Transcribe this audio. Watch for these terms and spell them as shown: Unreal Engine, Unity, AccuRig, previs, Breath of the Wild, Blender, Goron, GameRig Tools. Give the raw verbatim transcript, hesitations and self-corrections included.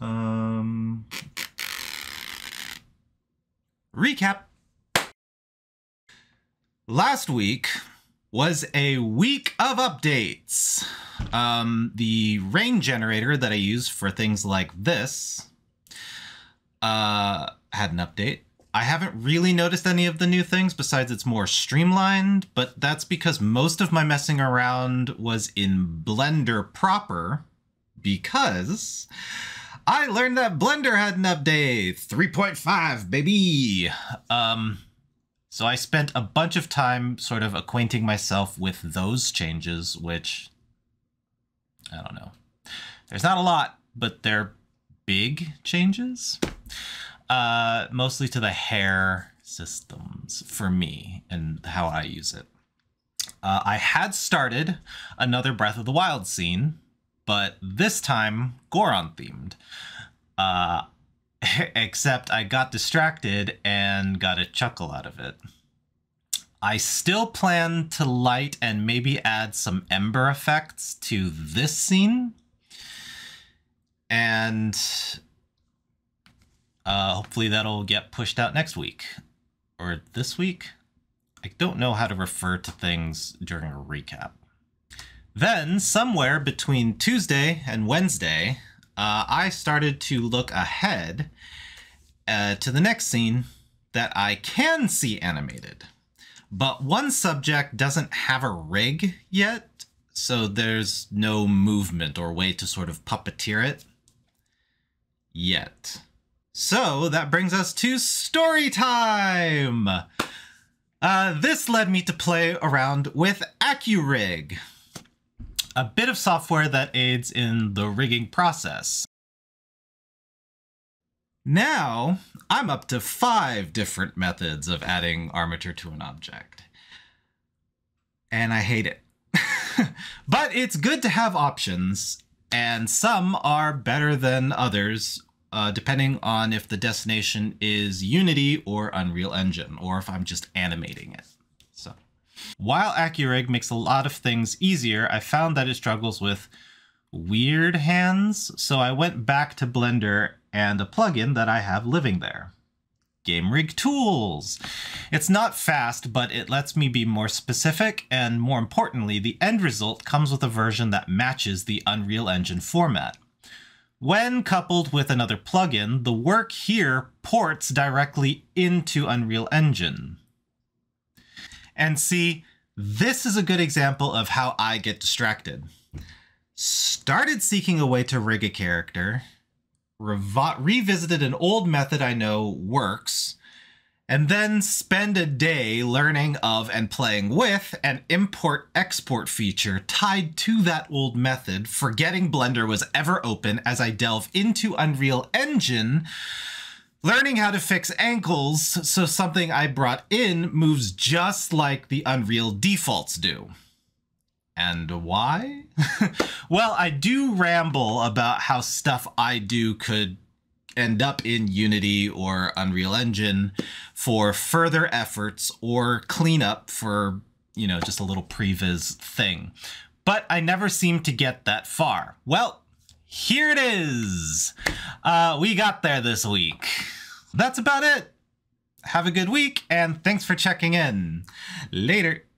Um, recap. Last week was a week of updates. Um, the rain generator that I use for things like this uh, had an update. I haven't really noticed any of the new things besides it's more streamlined, but that's because most of my messing around was in Blender proper because I learned that Blender had an update, three point five, baby. Um, so I spent a bunch of time sort of acquainting myself with those changes, which I don't know. There's not a lot, but they're big changes. Uh, mostly to the hair systems for me and how I use it. Uh, I had started another Breath of the Wild scene, but this time Goron themed. Uh, except I got distracted and got a chuckle out of it. I still plan to light and maybe add some ember effects to this scene. And Uh, hopefully that'll get pushed out next week or this week. I don't know how to refer to things during a recap. Then somewhere between Tuesday and Wednesday, uh, I started to look ahead uh, to the next scene that I can see animated. But one subject doesn't have a rig yet, so there's no movement or way to sort of puppeteer it yet. So that brings us to story time. Uh, this led me to play around with AccuRig, a bit of software that aids in the rigging process. Now I'm up to five different methods of adding armature to an object, and I hate it. But it's good to have options, and some are better than others. Uh, depending on if the destination is Unity or Unreal Engine, or if I'm just animating it. So, while AccuRig makes a lot of things easier, I found that it struggles with weird hands, so I went back to Blender and a plugin that I have living there, GameRig Tools. It's not fast, but it lets me be more specific, and more importantly, the end result comes with a version that matches the Unreal Engine format. When coupled with another plugin, the work here ports directly into Unreal Engine. And see, this is a good example of how I get distracted. Started seeking a way to rig a character, revisited an old method I know works, and then spend a day learning of and playing with an import-export feature tied to that old method, forgetting Blender was ever open as I delve into Unreal Engine, learning how to fix ankles so something I brought in moves just like the Unreal defaults do. And why? Well, I do ramble about how stuff I do could end up in Unity or Unreal Engine for further efforts or cleanup for, you know, just a little previs thing. But I never seem to get that far. Well, here it is. Uh, we got there this week. That's about it. Have a good week and thanks for checking in. Later.